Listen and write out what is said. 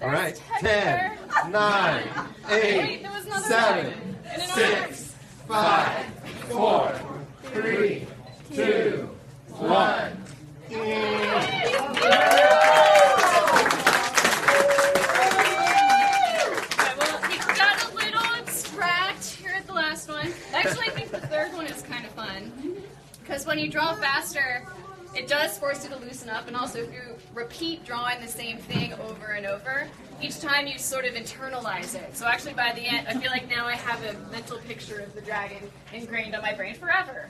All right. 10, 9, 8, 7, 6, 5, 4, 3, 2, 1. Actually, I think the third one is kind of fun, because when you draw faster, it does force you to loosen up, and also if you repeat drawing the same thing over and over, each time you sort of internalize it. So actually by the end, I feel like now I have a mental picture of the dragon ingrained on my brain forever.